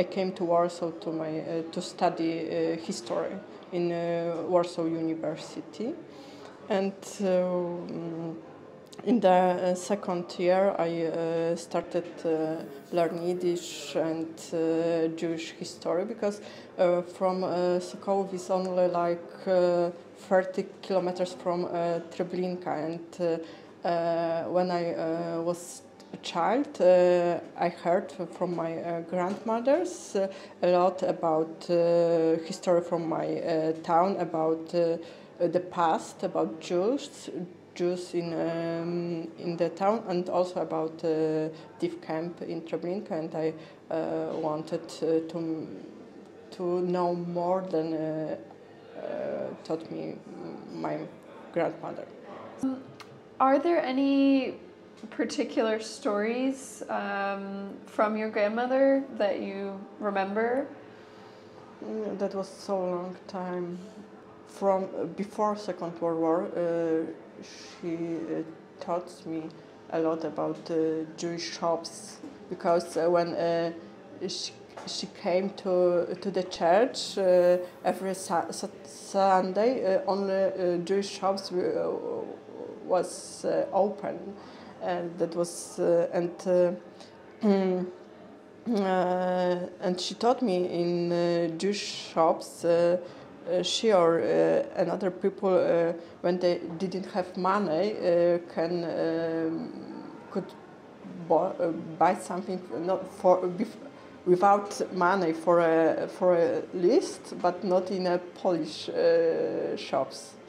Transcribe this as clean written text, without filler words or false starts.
I came to Warsaw to study history in Warsaw University, and in the second year I started learn Yiddish and Jewish history, because from Sokolow is only like 30 kilometers from Treblinka, and when I was a child, I heard from my grandmothers a lot about history from my town, about the past, about Jews in the town, and also about div camp in Treblinka, and I wanted to know more than taught me my grandmother. Are there any particular stories from your grandmother that you remember? That was so long time. From before Second World War, she taught me a lot about Jewish shops, because when she came to the church every Sunday, only Jewish shops was open. And that was and she taught me in Jewish shops, she or another people when they didn't have money could buy something not for without money for a list, but not in a Polish shops.